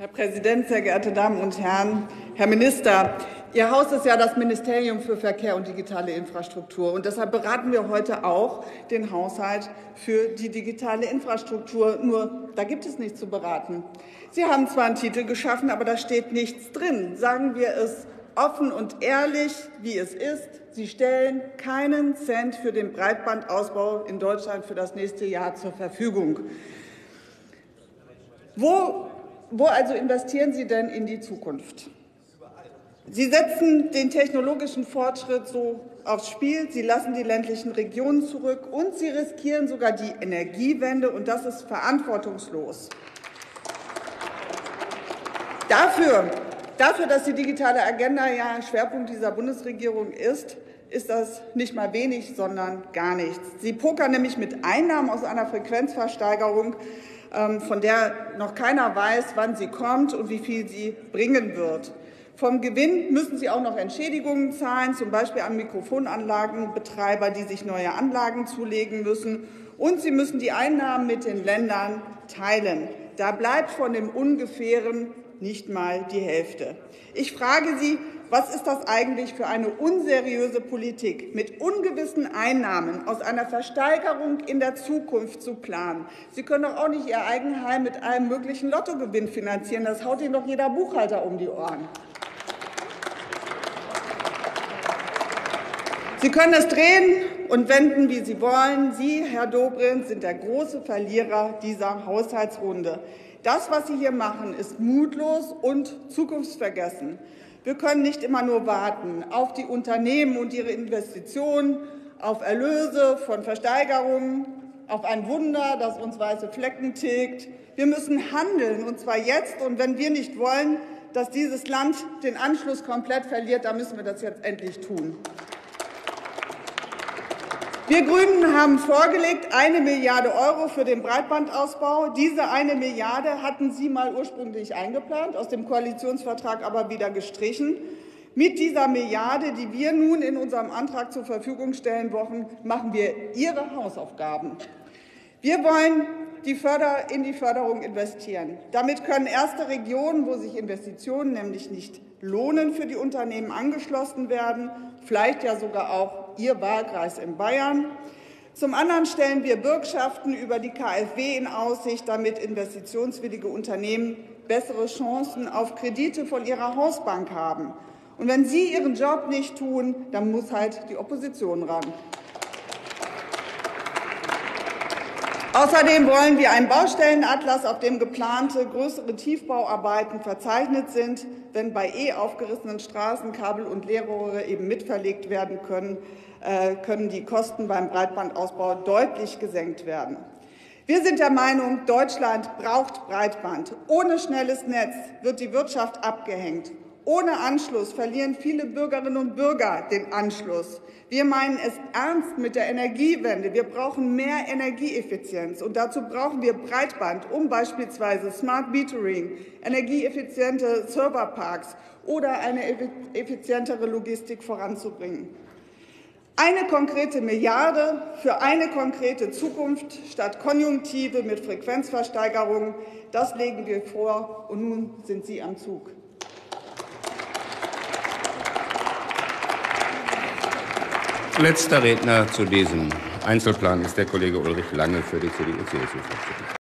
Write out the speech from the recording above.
Herr Präsident, sehr geehrte Damen und Herren! Herr Minister, Ihr Haus ist ja das Ministerium für Verkehr und digitale Infrastruktur. Und deshalb beraten wir heute auch den Haushalt für die digitale Infrastruktur. Nur da gibt es nichts zu beraten. Sie haben zwar einen Titel geschaffen, aber da steht nichts drin. Sagen wir es offen und ehrlich, wie es ist. Sie stellen keinen Cent für den Breitbandausbau in Deutschland für das nächste Jahr zur Verfügung. Wo also investieren Sie denn in die Zukunft? Sie setzen den technologischen Fortschritt so aufs Spiel, Sie lassen die ländlichen Regionen zurück und Sie riskieren sogar die Energiewende, und das ist verantwortungslos. Dafür, dass die digitale Agenda ja Schwerpunkt dieser Bundesregierung ist, ist das nicht mal wenig, sondern gar nichts. Sie pokern nämlich mit Einnahmen aus einer Frequenzversteigerung, von der noch keiner weiß, wann sie kommt und wie viel sie bringen wird. Vom Gewinn müssen Sie auch noch Entschädigungen zahlen, zum Beispiel an Mikrofonanlagenbetreiber, die sich neue Anlagen zulegen müssen. Und Sie müssen die Einnahmen mit den Ländern teilen. Da bleibt von dem Ungefähren nicht mal die Hälfte. Ich frage Sie, was ist das eigentlich für eine unseriöse Politik, mit ungewissen Einnahmen aus einer Versteigerung in der Zukunft zu planen? Sie können doch auch nicht Ihr Eigenheim mit einem möglichen Lottogewinn finanzieren. Das haut Ihnen doch jeder Buchhalter um die Ohren. Sie können es drehen und wenden, wie Sie wollen. Sie, Herr Dobrindt, sind der große Verlierer dieser Haushaltsrunde. Das, was Sie hier machen, ist mutlos und zukunftsvergessen. Wir können nicht immer nur warten auf die Unternehmen und ihre Investitionen, auf Erlöse von Versteigerungen, auf ein Wunder, das uns weiße Flecken tilgt. Wir müssen handeln, und zwar jetzt. Und wenn wir nicht wollen, dass dieses Land den Anschluss komplett verliert, dann müssen wir das jetzt endlich tun. Wir Grünen haben vorgelegt, 1 Milliarde € für den Breitbandausbau. Diese 1 Milliarde hatten Sie mal ursprünglich eingeplant, aus dem Koalitionsvertrag aber wieder gestrichen. Mit dieser Milliarde, die wir nun in unserem Antrag zur Verfügung stellen wollen, machen wir Ihre Hausaufgaben. Wir wollen in die Förderung investieren. Damit können erste Regionen, wo sich Investitionen nämlich nicht lohnen, für die Unternehmen angeschlossen werden, vielleicht ja sogar auch Ihr Wahlkreis in Bayern. Zum anderen stellen wir Bürgschaften über die KfW in Aussicht, damit investitionswillige Unternehmen bessere Chancen auf Kredite von ihrer Hausbank haben. Und wenn Sie Ihren Job nicht tun, dann muss halt die Opposition ran. Außerdem wollen wir einen Baustellenatlas, auf dem geplante größere Tiefbauarbeiten verzeichnet sind, wenn bei aufgerissenen Straßen Kabel und Leerrohre eben mitverlegt werden können, können die Kosten beim Breitbandausbau deutlich gesenkt werden. Wir sind der Meinung, Deutschland braucht Breitband. Ohne schnelles Netz wird die Wirtschaft abgehängt. Ohne Anschluss verlieren viele Bürgerinnen und Bürger den Anschluss. Wir meinen es ernst mit der Energiewende. Wir brauchen mehr Energieeffizienz, und dazu brauchen wir Breitband, um beispielsweise Smart Metering, energieeffiziente Serverparks oder eine effizientere Logistik voranzubringen. Eine konkrete Milliarde für eine konkrete Zukunft statt Konjunktive mit Frequenzversteigerungen, das legen wir vor, und nun sind Sie am Zug. Letzter Redner zu diesem Einzelplan ist der Kollege Ulrich Lange für die CDU-CSU-Fraktion.